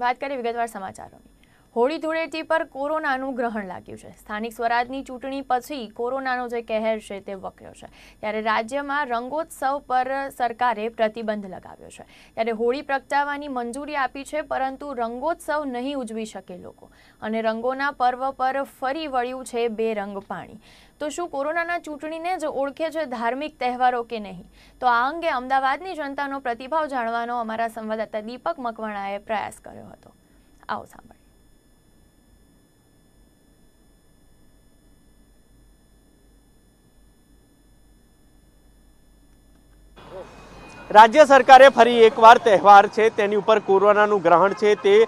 बात करें विगतवार समाचारों की। होळी धूळेटी पर कोरोनानु ग्रहण लाग्युं छे। स्थानिक स्वराजनी चूंटणी पछी कोरोनानो जे कहर छे ते वक्र्यो छे, त्यारे राज्यमां रंगोत्सव पर सरकारे प्रतिबंध लगाव्यो छे। त्यारे होळी प्रगटाववानी मंजूरी आपी छे, परंतु रंगोत्सव नहीं उजवी शके लोको, अने रंगोना पर्व पर फरी वळ्युं छे बेरंग पाणी। तो शुं कोरोनाना चूंटणीने ज ओळखे छे धार्मिक तहेवारो के नहीं? तो आ अंगे अमदावादनी जनतानो प्रतिभाव जाणवानो अमारा संवाददाता दीपक मकवाणाए प्रयास कर्यो हतो। आओ सांभळीए। राज्य सरकारे फरी एकवार तहेवार छे तेनी उपर कोरोनानुं ग्रहण छे ते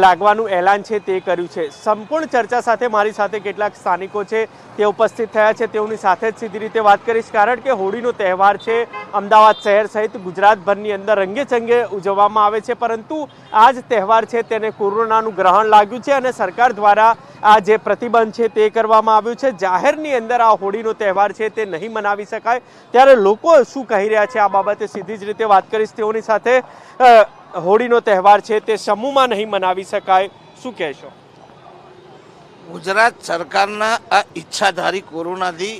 लागवानुं एलान छे ते कर्युं छे। संपूर्ण चर्चा साथे मारी साथे केटलाक स्थानिको छे ते उपस्थित थया छे, तेओनी साथे ज सीधी रीते वात करीश, कारण के होळीनो तहेवार छे अमदावाद शहर सहित गुजरातभरनी अंदर रंगेचंगे उजववामां आवे छे, परंतु आ ज तहेवार छे तेने कोरोनानुं ग्रहण लाग्युं छे अने सरकार द्वारा आ जे प्रतिबंध है ते करवामां आव्यो छे। जाहेरनी अंदर आ होळीनो तहेवार छे ते नहीं मनावी शकाय, त्यारे लोको शुं कही रह्या छे आ बाबते सीधी ज रीते वात करीश। तेओनी साथे होळीनो तहेवार छे ते समूहमां नहीं मनावी शकाय, शुं कहेशो? गुजरात सरकारना आ इच्छाधारी कोरोनाथी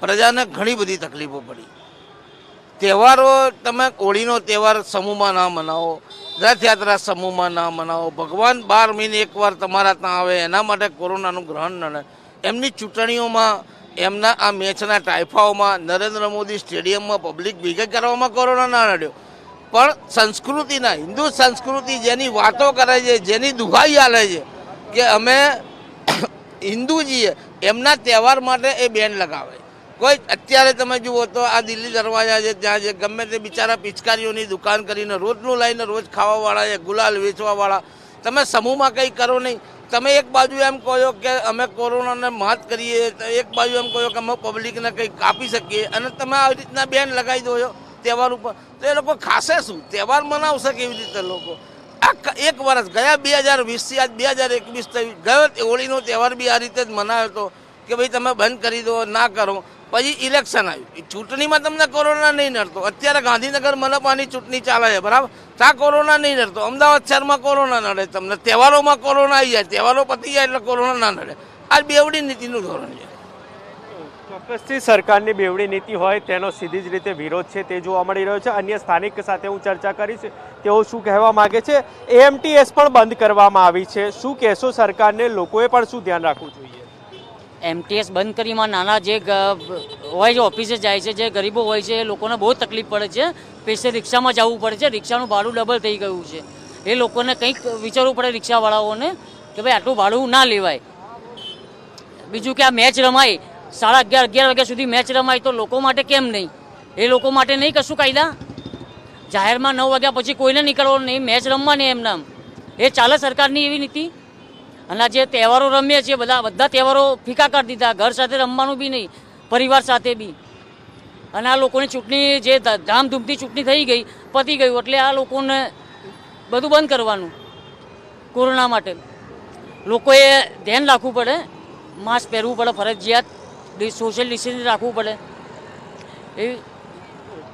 प्रजाने घणी बधी तकलीफो पड़ी। तहेवारो तमे होळीनो तहेवार समूहमां न मनावो, रथयात्रा समूह में न मनाओ, भगवान 12 महीने एक बार तमारा तां आवे एना माटे कोरोना ग्रहण न एमनी चूंटणीओ में एमना आ मैचना टाइफाओ में नरेंद्र मोदी स्टेडियम में पब्लिक भेगी करवामां कोरोना न नड्यो, पण संस्कृतिना हिंदू संस्कृति जेनी वातो करे छे, जेनी दुहाई आले छे के अमे हिंदू छीए, एमना तहेवार माटे ए बेन लगावे। कोई अत्यारे तमे जुओ तो आ दिल्ली दरवाजा छे त्यां जे गमे ते बिचारा पिचकारीओनी दुकान करीने रोजनू लाईने रोज खावावाळा या गुलाल वेचवावाळा, तमे समूहमां कंई करो नहीं। तमे एक बाजू एम कहो के अमे कोरोनाने मात करीए, तो एक बाजू एम कहो के अमे पब्लिकने कंई आपी सकीए, अने तमे आ रीतना बेन लगावी दो छो तहेवार उपर, तो ए लोको खासे शुं? तहेवार मनावशे केवी रीते लोको? आ एक वर्ष गया 2020 थी आज 2021 थई, गयो होळीनो तहेवार बी आ रीते ज मनाव्यो तो के भाई तमे बंद करी दो ना करो, पछी इलेक्शन आव्युं, चूंटणी में तमने कोरोना नहीं नड़तो। अत्यारे गांधीनगर मनपानी चूंटणी चाले छे, बराबर, त्यां कोरोना नहीं नड़तो। अमदावाद शहर में कोरोना नड़े, तमने तहेवारों में कोरोना आई जाए, तहेवारो पती जाए एटले कोरोना ना नड़े। आ बेवड़ी नीतिनुं धोरण छे। ચોક્કસથી સરકારની બેવડી નીતિ હોય તેનો સીધી જ રીતે વિરોધ છે તે જોવા મળી રહ્યો છે। અન્ય સ્થાનિક સાથે હું ચર્ચા કરીશ, તેઓ શું કહેવા માગે છે। એએમટીએસ પણ બંધ કરવામાં આવી છે, શું કહેશો? સરકારને લોકોએ પણ શું ધ્યાન રાખવું જોઈએ? एमटीएस बंद करी में नाना जे होय जे ऑफिसे जाए छे, जे गरीबों होय छे, लोकोने बहुत तकलीफ पड़े छे, पैसे रिक्शा में जावू पड़े छे, रिक्शानुं भाड़ुं डबल थई गयुं छे। ए लोकोने कंईक विचारवुं पड़े रिक्शावाळाओने के भाई आटलुं भाड़ुं ना लेवाय। बीजुं के आ मैच रमाय 11:30-11 वाग्या सुधी मैच रमाय तो लोको माटे केम नहीं? ए लोको माटे नहीं कशुं कायदा? जाहेर में 9 वाग्या पछी कोईने नीकळવાનું नहीं, मैच रमवानी एम नाम। ए चाले सरकारनी एवी नीति? અને જે તહેવારો રમીએ છીએ બધા તહેવારો ફીકા કરી દીધા, ઘર સાથે રમવાનું બી નહીં, પરિવાર સાથે બી। અને આ લોકોની ચૂંટણી જે ધામધૂમથી ચૂંટણી થઈ ગઈ, પતી ગયું, એટલે આ લોકોને બધું બંધ કરવાનું કોરોના માટે। લોકોએ ધ્યાન રાખવું પડે, માસ્ક પહેરવું પડે ફરજિયાત, સોશિયલ ડિસ્ટન્સિંગ રાખવું પડે। એ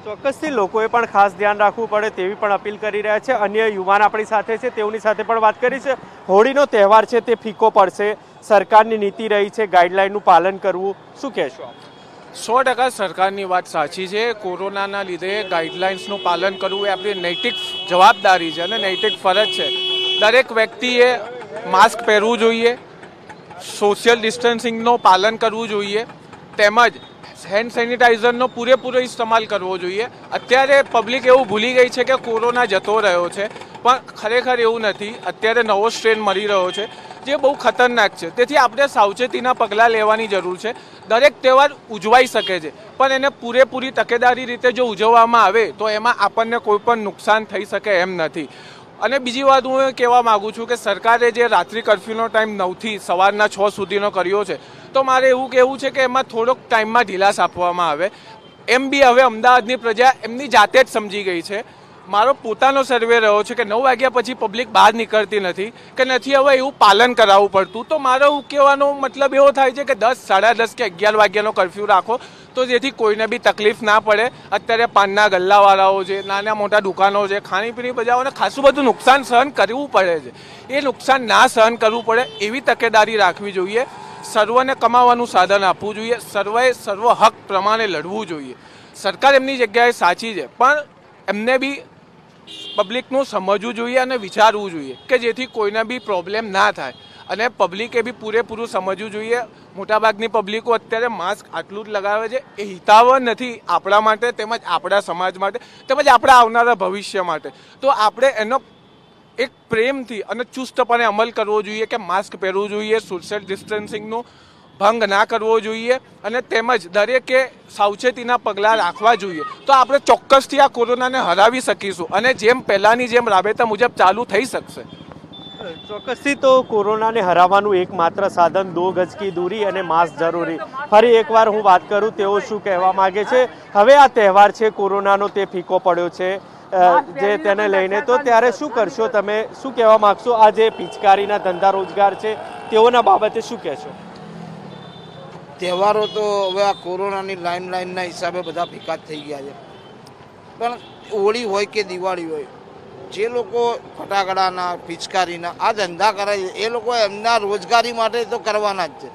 ચોક્કસથી લોકોએ પણ ખાસ ધ્યાન રાખવું પડે તેવી પણ અપીલ કરી રહ્યા છે। અન્ય યુવાન આપણી સાથે છે, તેઓની સાથે પણ વાત કરી છે। હોળીનો તહેવાર છે તે ફીકો પડશે, સરકારની નીતિ રહી છે ગાઈડલાઇનનું પાલન કરવું, શું કહેશો આપ? 100% સરકારની વાત સાચી છે, કોરોનાના લીધે ગાઈડલાઇન્સનું પાલન કરવું એ આપણી નૈતિક જવાબદારી છે અને નૈતિક ફરજ છે। દરેક વ્યક્તિએ માસ્ક પહેરવું જોઈએ, સોશિયલ ડિસ્ટન્સિંગનું પાલન કરવું જોઈએ, તેમજ हेन्ड सैनिटाइजरનો પૂરેપૂરો ઇસ્તેમાલ કરવો જોઈએ। અત્યારે પબ્લિક એવું ભૂલી ગઈ છે કે કોરોના જતો રહ્યો છે, પણ ખરેખર એવું નથી। અત્યારે નવો સ્ટ્રેન મળી રહ્યો છે જે બહુ ખતરનાક છે, તેથી આપણે સાવચેતીના પગલાં લેવાની જરૂર છે। દરેક તહેવાર ઉજવાઈ શકે છે, પણ એને પૂરેપૂરી તકેદારી રીતે જો ઉજવવામાં આવે તો એમાં આપણને કોઈ પણ નુકસાન થઈ શકે એમ નથી। અને બીજી વાત હું એ કહેવા માગું છું કે સરકારે જે રાત્રિ કર્ફ્યુનો ટાઈમ 9 થી સવારના 6 સુધીનો કર્યો છે, તો મારે એવું કહેવું છે કે એમાં થોડોક ટાઈમમાં ઢીલાસ આપવામાં આવે એમ બી। હવે અમદાવાદની પ્રજા એમની જાતે જ સમજી ગઈ છે, મારો પોતાનો સર્વે રહ્યો છે કે 9 વાગ્યા પછી પબ્લિક બહાર નીકળતી નથી કે નથી હવે એવું પાલન કરાવવું પડતું, તો મારો કહેવાનો મતલબ એવો થાય છે કે 10, 10:30 કે 11 વાગ્યાનો કર્ફ્યુ રાખો તો જેથી કોઈને બી તકલીફ ના પડે. અત્યારે પાનના ગલ્લાવાળાઓ છે, નાના મોટા દુકાનો છે, ખાણીપીણી બજારોને ખાસું બધું નુકસાન સહન કરવું પડે છે. એ નુકસાન ના સહન કરવું પડે એવી તકેદારી રાખવી જોઈએ. સર્વને કમાવાનું સાધન આપવું જોઈએ, સર્વે સર્વ હક પ્રમાણે લડવું જોઈએ. સરકાર એમની જગ્યાએ સાચી છે પણ એમને બી પબ્લિકનું સમજવું જોઈએ અને વિચારવું જોઈએ કે જેથી કોઈને બી પ્રોબ્લેમ ના થાય. અને પબ્લિકે બી પૂરેપૂરું સમજવું જોઈએ. મોટાભાગની પબ્લિકો અત્યારે માસ્ક આટલું જ લગાવે છે, એ હિતાવહ નથી આપણા માટે તેમજ આપણા સમાજ માટે તેમજ આપણા આવનારા ભવિષ્ય માટે. તો આપણે એનો એક પ્રેમથી અને ચુસ્તપણે અમલ કરવો જોઈએ કે માસ્ક પહેરવું જોઈએ, સોશિયલ ડિસ્ટન્સિંગનો ભંગ ના કરવો જોઈએ અને તેમજ દરેકે સાવચેતીના પગલાં રાખવા જોઈએ. તો આપણે ચોક્કસથી આ કોરોનાને હરાવી શકીશું અને જેમ પહેલાંની જેમ રાબેતા મુજબ ચાલુ થઈ શકશે. चौकसी तो कोरोना ने हरावानुं एकमात्र साधन 2 गज की दूरी और मास्क जरूरी। फरी एक बार हूँ बात करूँ तो शू कहवा मागे छे, हवे आ तहेवार छे कोरोनानो ते फीको पड्यो छे जे तेने लईने, तो त्यारे शू करशो तमे, शू कहवा मागशो आ जे पिचकारीना धंधा रोजगार छे तेओना बाबते शू कहेशो? तहेवारो तो हवे आ कोरोनानी लाइमलाइटना हिसाबे बधा फीका थई गया छे, पण होळी होय के दिवाळी होय जे लोको फटाकड़ाना पिचकारीना आ धंधा करे ए लोको एमना रोजगारी माटे तो करवाना ज छे,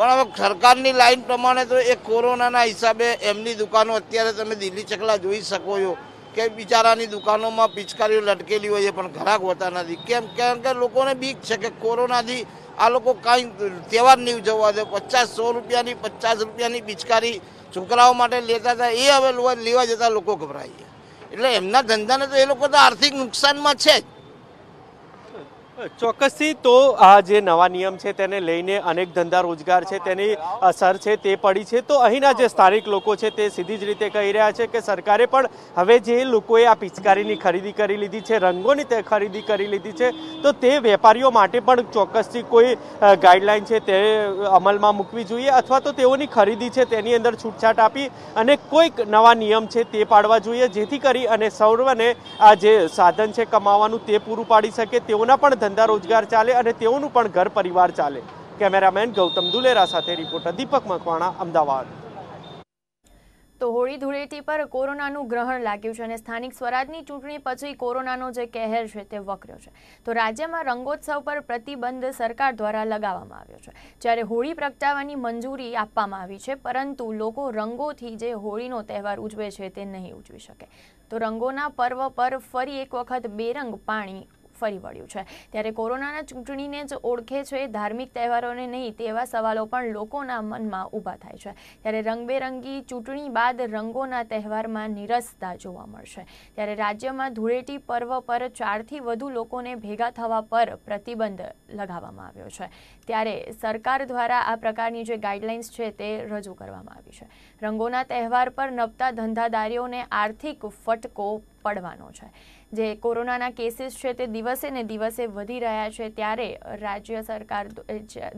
पण हवे सरकारनी लाइन प्रमाणे तो ए कोरोनाना हिसाबे एमनी दुकानो अत्यारे तमे दिल्ली चकला जोई शको छो के बिचारानी दुकानोमां पिचकारीओ लटकेली होय छे पण ग्राहक होता नथी, केम के लोकोने बीक छे के कोरोनाथी आ लोको काई तहेवार नी उजववा दे। 50-100 રૂપિયાની 50 રૂપિયાની पिचकारी छोकराओ माटे लेता था ए हवे लेवा जता लोको गभराई गया એટલે એમના ધંધાને તો એ લોકો તો આર્થિક નુકસાનમાં છે જ. ચોક્કસથી તો આ જે નવા નિયમ છે તેને લઈને અનેક ધંધા રોજગાર છે તેની અસર છે તે પડી છે. તો અહીંના જે સ્થાનિક લોકો છે તે સીધી જ રીતે કહી રહ્યા છે કે સરકારે પણ હવે જે લોકોએ આ પિચકારીની ખરીદી કરી લીધી છે, રંગોની તે ખરીદી કરી લીધી છે, તો તે વેપારીઓ માટે પણ ચોક્કસથી કોઈ ગાઈડલાઈન છે તે અમલમાં મૂકવી જોઈએ અથવા તો તેઓની ખરીદી છે તેની અંદર છૂટછાટ આપી અને કોઈક નવા નિયમ છે તે પાડવા જોઈએ જેથી કરી અને સૌને આ જે સાધન છે કમાવાનું તે પૂરું પાડી શકે, તેઓના પણ ધંધા રોજગાર ચાલે અને તેઓનું પણ ઘર પરિવાર ચાલે. કેમેરામેન ગૌતમ દુલેરા સાથે રિપોર્ટર દીપક મકવાણા, અમદાવાદ. તો હોળી ધૂળેટી પર કોરોનાનું ગ્રહણ લાગ્યું છે અને સ્થાનિક સ્વરાજની ચૂંટણી પછી કોરોનાનો જે કહેર છે તે વકર્યો છે. તો રાજ્યમાં રંગોત્સવ પર પ્રતિબંધ સરકાર દ્વારા લગાવવામાં આવ્યો છે, જ્યારે હોળી પ્રગટાવવાની મંજૂરી આપવામાં આવી છે, પરંતુ લોકો રંગોથી જે હોળીનો તહેવાર ઉજવે છે તે નહીં ઉજવી શકે. તો રંગોના પર્વ પર ફરી એક વખત બેરંગ પાણી ફરી વળ્યું છે, ત્યારે કોરોનાના ચૂંટણીને જ ઓળખે છે ધાર્મિક તહેવારોને નહીં તેવા સવાલો પણ લોકોના મનમાં ઊભા થાય છે. ત્યારે રંગબેરંગી ચૂંટણી બાદ રંગોના તહેવારમાં નિરસતા જોવા મળશે, ત્યારે રાજ્યમાં ધૂળેટી પર્વ પર 4થી વધુ લોકોને ભેગા થવા પર પ્રતિબંધ લગાવવામાં આવ્યો છે, ત્યારે સરકાર દ્વારા આ પ્રકારની જે ગાઈડલાઇન્સ છે તે રજૂ કરવામાં આવી છે. રંગોના તહેવાર પર નભતા ધંધાદારીઓને આર્થિક ફટકો પડવાનો છે. જે કોરોનાના કેસીસ છે તે દિવસે ને દિવસે વધી રહ્યા છે, ત્યારે રાજ્ય સરકાર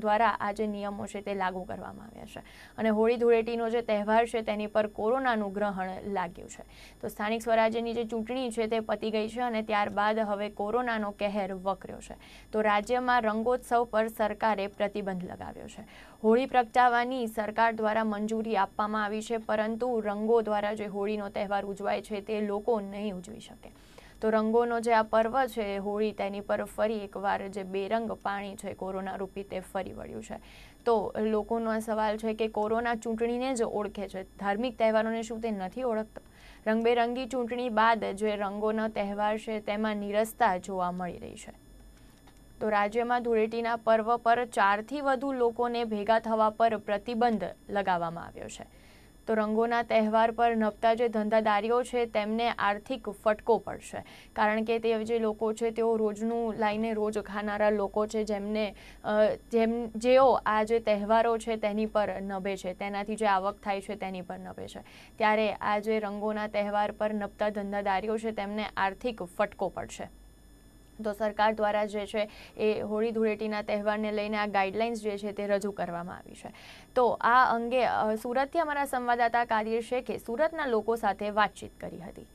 દ્વારા આ જે નિયમો છે તે લાગુ કરવામાં આવ્યા છે અને હોળી ધૂળેટીનો જે તહેવાર છે તેની પર કોરોનાનું ગ્રહણ લાગ્યું છે. તો સ્થાનિક સ્વરાજ્યની જે ચૂંટણી છે તે પતી ગઈ છે અને ત્યારબાદ હવે કોરોનાનો કહેર વકર્યો છે, તો રાજ્યમાં રંગોત્સવ પર સરકારે પ્રતિબંધ લગાવ્યો છે. હોળી પ્રગટાવવાની સરકાર દ્વારા મંજૂરી આપવામાં આવી છે, પરંતુ રંગો દ્વારા જે હોળીનો તહેવાર ઉજવાય છે તે લોકો નહીં ઉજવી શકે. તો રંગોનો જે આ પર્વ છે હોળી તેની પર ફરી એકવાર જે બેરંગ પાણી છે કોરોના રૂપી તે ફરી વળ્યું છે. તો લોકોનો આ સવાલ છે કે કોરોના ચૂંટણીને જ ઓળખે છે, ધાર્મિક તહેવારોને શું તે નથી ઓળખતો? રંગબેરંગી ચૂંટણી બાદ જે રંગોનો તહેવાર છે તેમાં નિરસતા જોવા મળી રહી છે. તો રાજ્યમાં ધૂળેટીના પર્વ પર 4થી વધુ લોકોને ભેગા થવા પર પ્રતિબંધ લગાવવામાં આવ્યો છે, તો રંગોના તહેવાર પર નભતા જે ધંધાદારીઓ છે તેમને આર્થિક ફટકો પડશે, કારણ કે તે જે લોકો છે તેઓ રોજનું લાઈને રોજ ખાનારા લોકો છે જેઓ આ જે તહેવારો છે તેની પર નભે છે, તેનાથી જે આવક થાય છે તેની પર નભે છે, ત્યારે આ જે રંગોના તહેવાર પર નભતા ધંધાદારીઓ છે તેમને આર્થિક ફટકો પડશે. તો સરકાર દ્વારા જે છે એ હોળી ધૂળેટીના તહેવારને લઈને આ ગાઈડલાઇન્સ જે છે તે રજૂ કરવામાં આવી છે. તો આ અંગે સુરતથી અમારા સંવાદદાતા કાદિર શેખે સુરતના લોકો સાથે વાતચીત કરી હતી.